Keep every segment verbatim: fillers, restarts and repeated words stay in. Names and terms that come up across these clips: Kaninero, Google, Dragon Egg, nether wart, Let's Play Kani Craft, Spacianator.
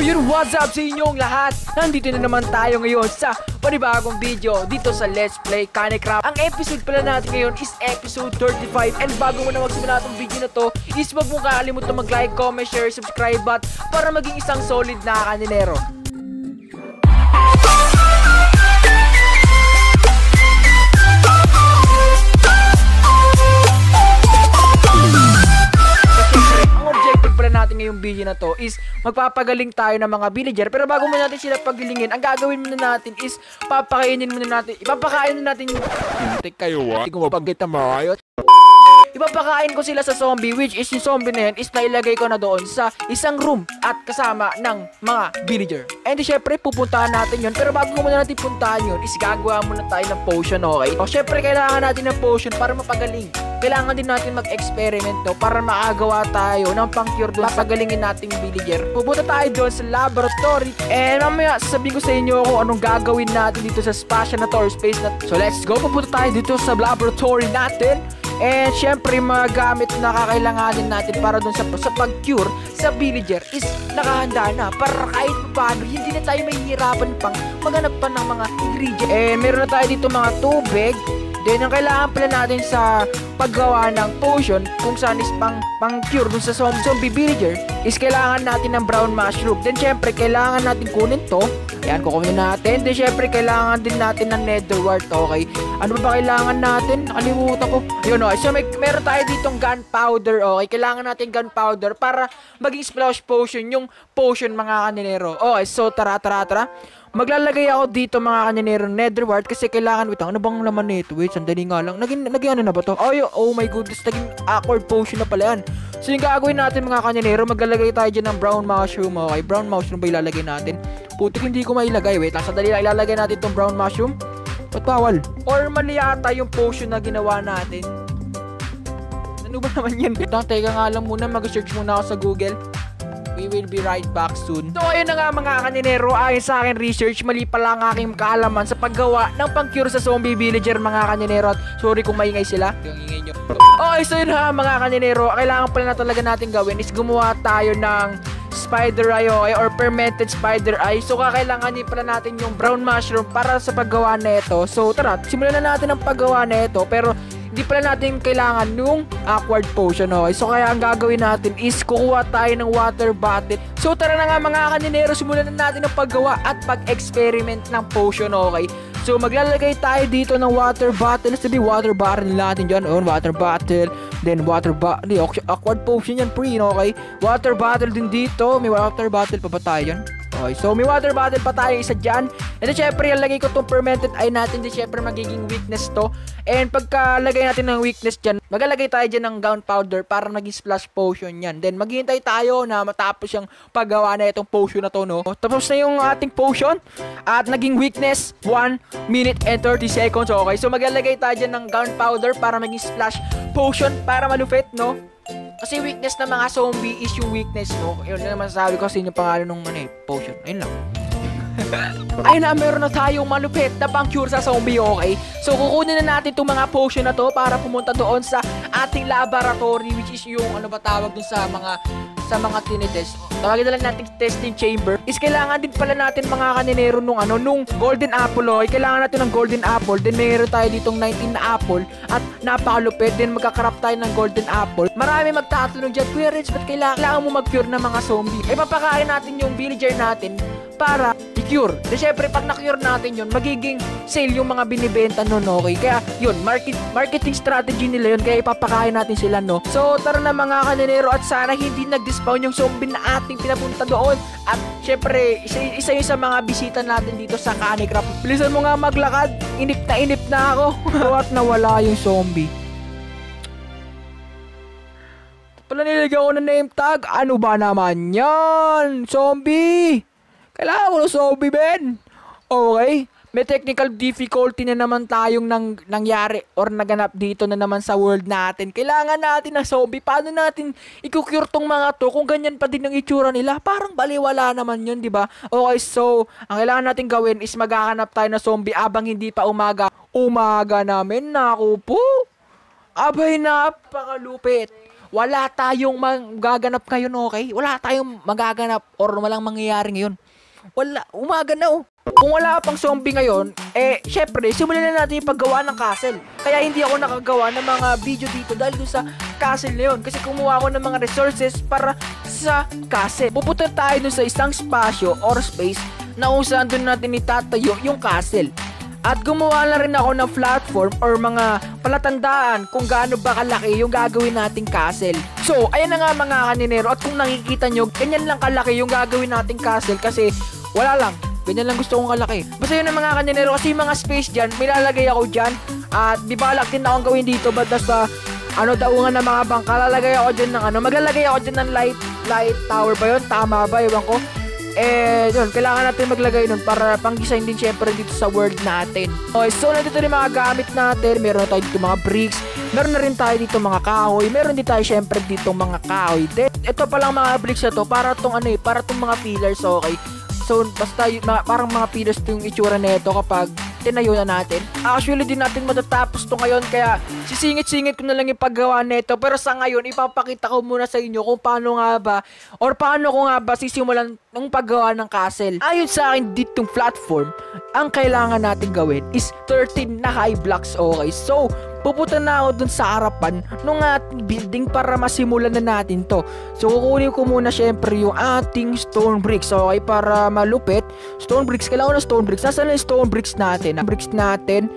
So yun, what's up sa inyong lahat? Nandito na naman tayo ngayon sa panibagong video dito sa Let's Play Kani Craft. Ang episode pala natin ngayon is episode thirty-five. And bago mo na magsimula itong video na to, is wag mong kakalimutan mag-like, comment, share, subscribe button para maging isang solid na kaninero. Natin ngayong video na to is magpapagaling tayo ng mga villager, pero bago muna natin sila pagilingin, ang gagawin muna natin is papakainin muna natin ipapakain muna natin yung hintik kayo ah hindi ko mabanggit na marayot. Ipapakain ko sila sa zombie, which is yung zombie na yan is nailagay ko na doon sa isang room at kasama ng mga villager. And syempre pupuntahan natin yun, pero bago muna natin puntahan yun is gagawa muna tayo ng potion, okay? O syempre kailangan natin ng potion para mapagaling. Kailangan din natin mag-experiment to para maagawa tayo ng pang-cure doon sa pagalingin nating villager. Pupunta tayo doon sa laboratory and mamaya sasabihin ko sa inyo kung anong gagawin natin dito sa Spacianator space na. So let's go, pupunta tayo dito sa laboratory natin. And syempre mga gamit na kakailanganin natin para dun sa, sa pag-cure sa villager is nakahanda na para kahit paano hindi na tayo mahihirapan pang maghanap pa ng mga ingredients. And meron na tayo dito mga tubig. Then ang kailangan pala natin sa paggawa ng potion kung saan is pang, pang cure dun sa zombie, zombie villager is kailangan natin ng brown mushroom. Then syempre kailangan natin kunin to. Ayan, kukunin natin. Then syempre kailangan din natin ng nether wart, okay? Ano ba, ba kailangan natin? Nakalimutan ko. Ayun, okay. So may, meron tayo ditong gunpowder, okay? Kailangan natin gunpowder para maging splash potion yung potion mga kaninero. Okay, so tara tara tara. Maglalagay ako dito mga kaninero nether wart kasi kailangan wait, ano bang laman nito? Wait, sandali nga lang. Naging naging ano na ba to? Oh, oh my goodness, naging awkward potion na pala yan. So yung gagawin natin mga kaninero, maglalagay tayo dyan ng brown mushroom, okay? Brown mushroom ba ilalagay natin? Putik, hindi ko mailagay. Wait, lang sandali lang, ilalagay natin itong brown mushroom. Ba't bawal? Or mali yata yung potion na ginawa natin. Ano ba naman yan? Lang, teka nga lang muna, mag-search muna ako sa Google. We will be right back soon. So ayun na nga mga kaninero, ayon sa akin research, mali pala ang aking kaalaman sa paggawa ng pang-cure sa zombie villager mga kaninero. Sorry kung maingay sila. Yung ingay nyo. Okay, so yun ha mga kaninero, kailangan pala na talaga natin gawin is gumawa tayo ng spider eye, okay, or fermented spider eye. So kakailanganin pala natin yung brown mushroom para sa paggawa na ito. So tara, simulan na natin ang paggawa na ito, pero hindi pala natin kailangan nung awkward potion, okay? So kaya ang gagawin natin is kukuha tayo ng water bottle. So tara na nga mga kaninero, simulan na natin ang paggawa at pag-experiment ng potion, okay? So maglalagay tayo dito ng water bottle. Sabi water bottle natin dyan, oh, water bottle. Then water bottle, awkward potion yan pre, okay? Water bottle din dito, may water bottle pa ba tayo dyan? Okay, so may water bottle pa tayo isa dyan. And then syempre ilagay ko itong fermented eye natin. Then syempre magiging weakness to. And pagkalagay natin ng weakness dyan, maglalagay tayo dyan ng gunpowder para maging splash potion yan. Then maghihintay tayo na matapos yung paggawa na itong potion na to, no? Tapos na yung ating potion at naging weakness one minute and thirty seconds, okay? So maglalagay tayo dyan ng gunpowder para maging splash potion para malupit, no? Kasi weakness ng mga zombie is yung weakness, no? Yun na naman sabi ko kasi yung pangalan ng ano, eh, potion. Ayun lang. Ayun na, meron na tayong malupit na pang-cure sa zombie, okay? So kukunin na natin itong mga potion na to para pumunta doon sa ating laboratory, which is yung ano ba tawag dun sa mga sa mga tinitest. Tawagin na lang natin testing chamber. Is kailangan din pala natin mga kaninero nung ano, nung golden apple, okay? Kailangan natin ng golden apple. Then meron tayo ditong nineteen na apple at napakalupit. Then magkakarap tayo ng golden apple. Marami mag tatanong dyan, Kuya Rich, ba't kailangan, kailangan mo mag-cure ng mga zombie? E papakain natin yung villager natin para i-cure. Then syempre, pag na-cure natin yun, magiging sale yung mga binibenta nun, okay? Kaya yun, market, marketing strategy nila yun, kaya ipapakain natin sila, no? So tara na mga kaninero, at sana hindi nag-dispawn yung zombie na ating pinapunta doon. At syempre, isa, isa yung sa mga bisita natin dito sa Kani Craft. Bilisan mo nga maglakad, inip na inip na ako. At nawala yung zombie. Pala nilagyan ko na name tag. Ano ba naman yan? Zombie! Kailangan ko ng zombie, Ben! Okay. May technical difficulty na naman tayong nang, nangyari or naganap dito na naman sa world natin. Kailangan natin ng zombie. Paano natin ikukure tong mga to kung ganyan pa din ang itsura nila? Parang baliwala naman yun, di ba? Okay, so ang kailangan natin gawin is maghahanap tayo na zombie abang hindi pa umaga. Umaga namin, naku po! Abay, napakalupit! wala tayong magaganap ngayon, okay? Wala tayong magaganap or walang mangyayari ngayon. Wala, umaga na oh. Kung wala pang zombie ngayon, eh, syempre, simulan na natin yung paggawa ng castle. Kaya hindi ako nakagawa ng mga video dito dahil doon sa castle na yun. Kasi kumuha ako ng mga resources para sa castle. Pupunta tayo doon sa isang spasyo or space na kung saan doon natin itatayo yung castle. At gumawa na rin ako ng platform or mga palatandaan kung gaano ba kalaki yung gagawin nating castle. So, ayan na nga mga kaninero. At kung nakikita nyo, ganyan lang kalaki yung gagawin nating castle kasi wala lang. Ganyan lang gusto kong kalaki. Basta yun ang mga kaninero kasi yung mga space dyan, may lalagay ako dyan. At di ba din akong gawin dito but basta ano daungan ng mga bangka. Lalagay ako dyan ng ano. Maglalagay ako dyan ng light, light tower ba yun? Tama ba? Iwan ko. Eh, yun, kailangan natin maglagay nun para pang-design din syempre dito sa world natin. Okay, so nandito rin mga gamit natin. Meron na tayo dito mga bricks. Meron na rin tayo dito mga kahoy. Meron din tayo syempre dito mga kahoy. Then, ito palang mga bricks na to, para tong ano eh, para tong mga pillars, okay? So, basta yun, mga, parang mga pillars ito yung itsura na ito kapag tinayo na natin. Actually, din natin matatapos to ngayon kaya sisingit-singit ko na lang yung paggawa nito. Pero sa ngayon, ipapakita ko muna sa inyo kung paano nga ba or paano ko nga ba sisimulan ng paggawa ng castle. Ayon sa akin ditong platform, ang kailangan natin gawin is thirteen na high blocks, okay? So, pupunta na ako dun sa harapan ng ating building para masimulan na natin to. So, kukunin ko muna syempre yung ating stone bricks, okay? Para malupit. Stone bricks, kailangan ko ng stone bricks. Nasaan na yung stone bricks natin? Ang bricks natin.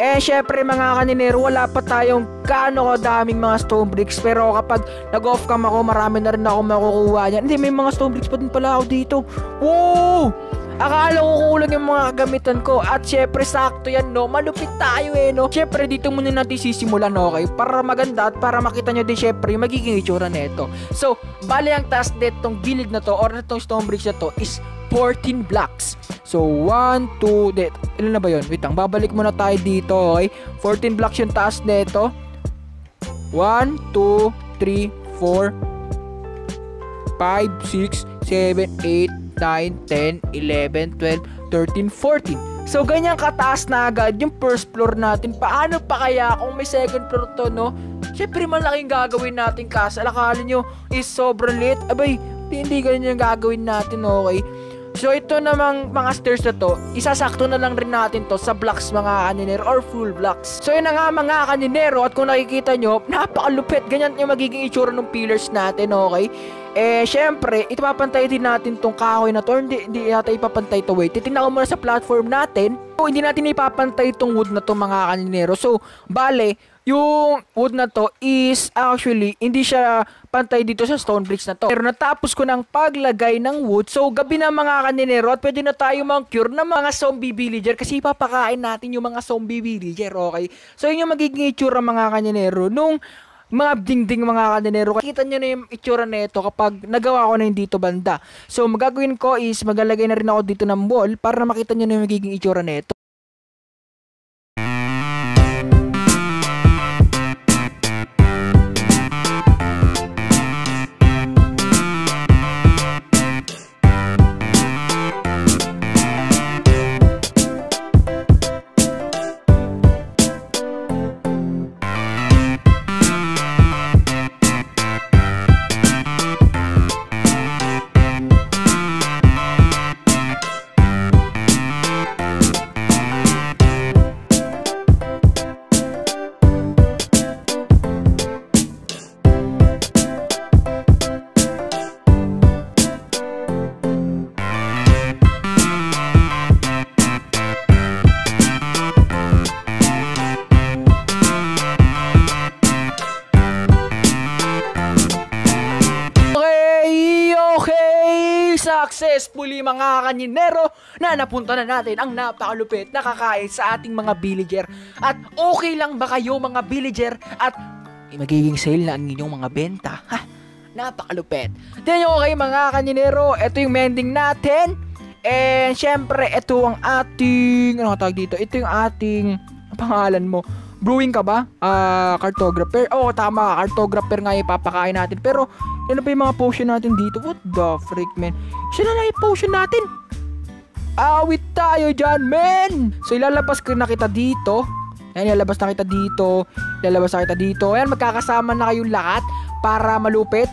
Eh, syempre mga kaninero, wala pa tayong kaano daming mga stone bricks. Pero kapag nag-off cam ako, marami na rin ako makukuha niyan. Hindi, may mga stone bricks pa din pala ako dito. Woo! Akala ko kulang yung mga kagamitan ko. At syempre sakto yan, no? Malupit tayo eh, no? Syempre dito muna natin sisimulan, okay? Para maganda at para makita nyo din syempre yung magiging itsura na ito. So, bali ang task netong gilid na to or netong stone bricks na to is fourteen blocks. So, one, two, ilan na ba yun? Wait lang, babalik muna tayo dito, okay? fourteen blocks yung task neto. one, two, three, four, five, six, seven, eight, nine, ten, eleven, twelve, thirteen, fourteen. So, ganyan kataas na agad yung first floor natin. Paano pa kaya kung may second floor to, no? Siyempre, malaking gagawin natin kasi alakala nyo is sobrang late. Abay, hindi ganyan yung gagawin natin, okay? So, ito namang mga stairs na to, isasakto na lang rin natin to sa blocks mga kaninero or full blocks. So, yun na nga mga kaninero at kung nakikita nyo, napakalupit. Ganyan yung magiging itsura ng pillars natin, okay? Eh, syempre, ipapantay din natin tong kahoy na to. Hindi, hindi natin ipapantay to. Wait, titignan ko muna sa platform natin. So, hindi natin ipapantay tong wood na to mga kaninero. So, bale, yung wood na to is actually, hindi siya pantay dito sa stone bricks na to. Pero natapos ko ng paglagay ng wood. So, gabi na mga kaninero at pwede na tayo mang-cure ng mga zombie villager kasi ipapakain natin yung mga zombie villager, okay? So, yun yung magiging itsura mga kaninero nung mga dingding mga kaninero. Kita nyo na yung itsura na ito kapag nagawa ko na yung dito banda. So, magagawin ko is magalagay na rin ako dito ng wall para makita nyo na yung magiging itsura na ito. Successfully mga kaninero na napunta na natin ang napakalupit na kakain sa ating mga villager. At okay lang ba kayo mga villager at magiging sale na ang inyong mga benta? Ha? Napakalupit. Then okay mga kaninero, ito yung mending natin. And syempre ito ang ating, ano tawag dito? Ito yung ating, pangalan mo? Brewing ka ba? Ah, uh, cartographer. Oo, oh, tama. Cartographer nga yung papakain natin. Pero, ano ba yung mga potion natin dito? What the freak, man? Siya na lang yung potion natin. Awit tayo dyan, man! So, ilalabas ko na kita dito. Ayan, ilalabas na kita dito. Ilalabas na kita dito. Ayan, magkakasama na kayong lahat para malupit.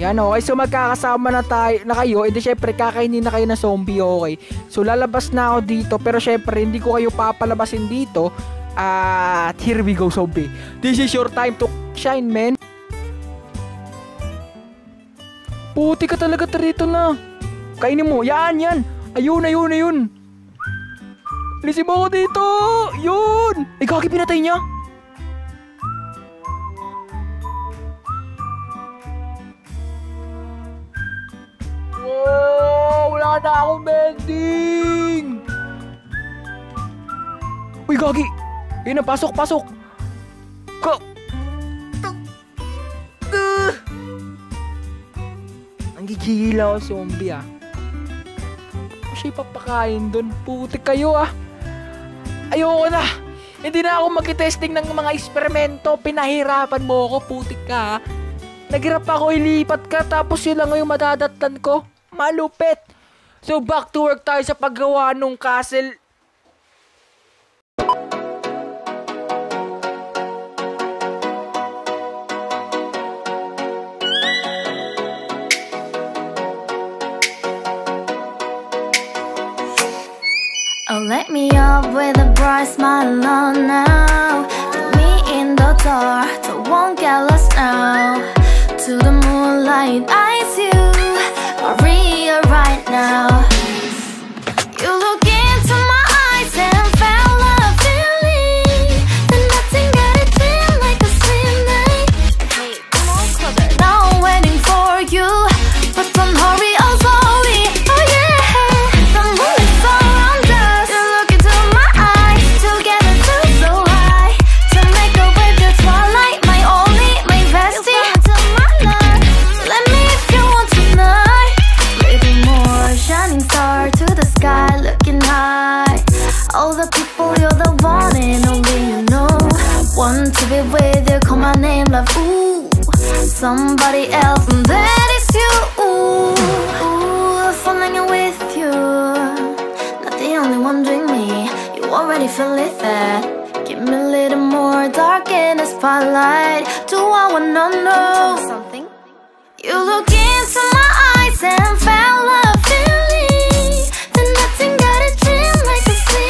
Yan, okay. So magkakasama na tayo na kayo. Hindi, syempre kakainin na kayo ng zombie, okay. So lalabas na ako dito, pero syempre hindi ko kayo papalabasin dito. At here we go, zombie. This is your time to shine, man. Puti ka talaga, tarito na. Kainin mo. Yan, yan. Ayun, ayun, ayun. Alisin mo ako dito. Yun. Ay, kaki, pinatay niya. Wow, wala na akong mending. Uy, gagi. Ayun na, pasok, pasok. Go. Ang gigigil ako, zombie, ah. Kasi papakain dun. Putik kayo, ah. Ayoko na. Hindi na ako mag-testing ng mga eksperimento. Pinahirapan mo ako, putik ka, ah. Naghirap ako, ilipat ka, tapos yun lang yung madadatlan ko. Malupit. So, back to work tayo sa paggawa nung castle. Oh, let me up with a bright smile on now. Put me in the dark, so won't get lost now. To the moonlight, I see you are real right now. You look into my eyes and fell a feeling that nothing got it feel like a slim night. Hey, come on, closer. Now I'm waiting for you, but don't hurry, oh slowly. Oh yeah, the moon is around us. You look into my eyes, together too so high. To make a wave, the twilight, my only, my bestie. All the people, you're the one and only, you know. Want to be with you, call my name like ooh, somebody else, and that is you. Ooh, ooh, falling in with you. Not the only one doing me, you already feel it that. Give me a little more dark in the spotlight. Do I wanna know something? You look into my eyes and fell a feeling that nothing got it dream like a sin.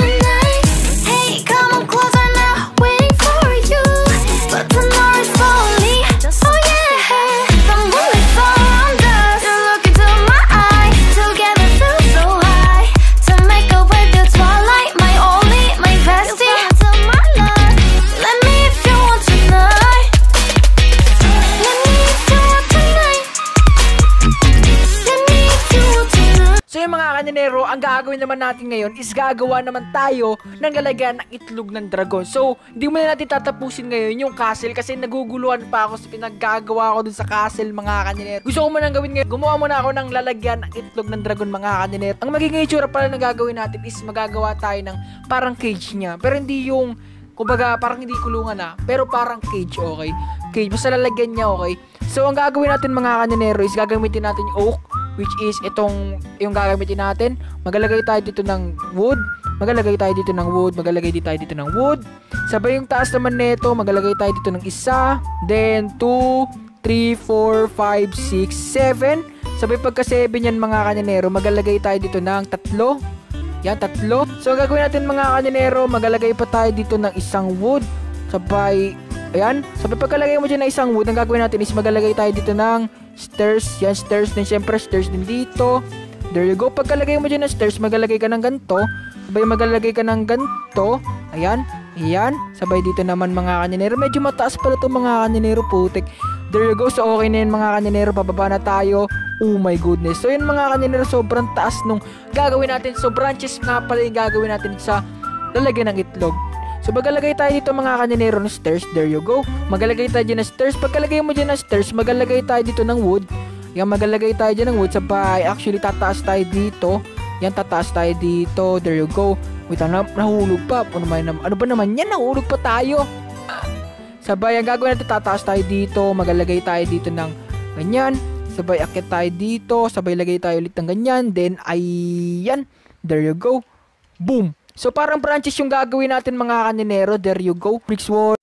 Kaninero, ang gagawin naman natin ngayon is gagawa naman tayo ng lalagyan ng itlog ng dragon. So, hindi muna natin tatapusin ngayon yung castle kasi naguguluhan pa ako sa pinaggagawa ko dun sa castle, mga kaninero. Gusto ko muna gawin ngayon, gumawa muna ako ng lalagyan ng itlog ng dragon, mga kaninero. Ang magiging itsura pala na gagawin natin is magagawa tayo ng parang cage niya. Pero hindi yung, kumbaga, parang hindi kulungan na, pero parang cage, okay? Cage, basta lalagyan niya, okay? So, ang gagawin natin, mga kaninero, is gagamitin natin yung oak, which is itong yung gagamitin natin. Magalagay tayo dito ng wood, magalagay tayo dito ng wood, magalagay dito tayo dito ng wood. Sabay yung taas naman nito, magalagay tayo dito ng isa, then two, three, four, five, six, seven. Sabay pagka seven yan, mga kaninero, magalagay tayo dito ng tatlo. Yan, tatlo. So gagawin natin, mga kaninero, magalagay pa tayo dito ng isang wood. Sabay, ayan, sabay pagkalagay mo dyan na isang wood, ang gagawin natin is magalagay tayo dito ng stairs. Yan, stairs din, syempre stairs din dito. There you go. Pagkalagay mo dyan ng stairs, magalagay ka ng ganito. Sabay magalagay ka ng ganito. Ayan, ayan. Sabay dito naman, mga kaninero. Medyo mataas pala ito, mga kaninero, putik. There you go. So okay na yun, mga kaninero, bababa na tayo. Oh my goodness. So yun, mga kaninero, sobrang taas nung gagawin natin. So branches nga pala yung gagawin natin sa lalagyan ng itlog. So, magalagay tayo dito, mga kaninero, ng stairs. There you go. Magalagay tayo dyan ng stairs. Pagkalagay mo dyan ng stairs, magalagay tayo dito ng wood. Yan, magalagay tayo dyan ng wood. Sabay, actually, tataas tayo dito. Yan, tataas tayo dito. There you go. Wait, na, nahulog pa. Ano, may, ano ba naman yan? Nahulog pa tayo. Sabay, ang gagawin natin, tataas tayo dito. Magalagay tayo dito ng ganyan. Sabay, akit tayo dito. Sabay, lagay tayo ulit ng ganyan. Then, ayan. There you go. Boom. So, parang branches yung gagawin natin, mga kaninero. There you go. Bricks wall.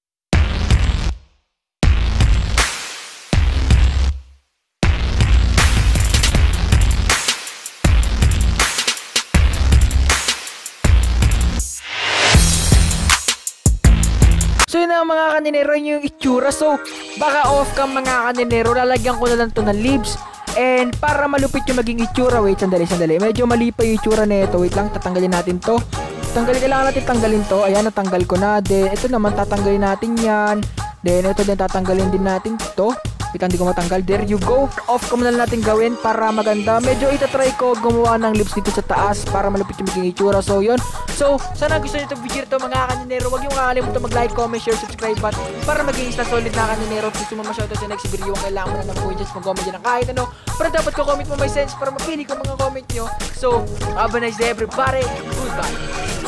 nga mga kaninero yung itsura. So baka off cam mga kaninero, lalagyan ko na lang to ng leaves. And para malupit yung maging itsura, wait sandali sandali, medyo mali pa yung itsura na ito. Wait lang, tatanggalin natin to. Tanggalin, kailangan natin tanggalin to. Ayan, natanggal ko na. Then ito naman tatanggalin natin yan. Then ito din tatanggalin din natin to. Wait, hindi ko matanggal. There you go. Off cam na natin gawin para maganda. Medyo itatry ko gumawa ng lips dito sa taas para malupit yung maging itsura. So yun. So sana gusto nyo itong video ito mga kaninero. Huwag yung kakalimutan mag like, comment, share, subscribe button para maging isa solid na kaninero. Gusto mo masyado sa next video, kailangan mo na ng points, mag-comment dyan ng kahit ano. Pero dapat ko comment mo may sense para mapili ko mga comment nyo. So have a nice day everybody. Goodbye.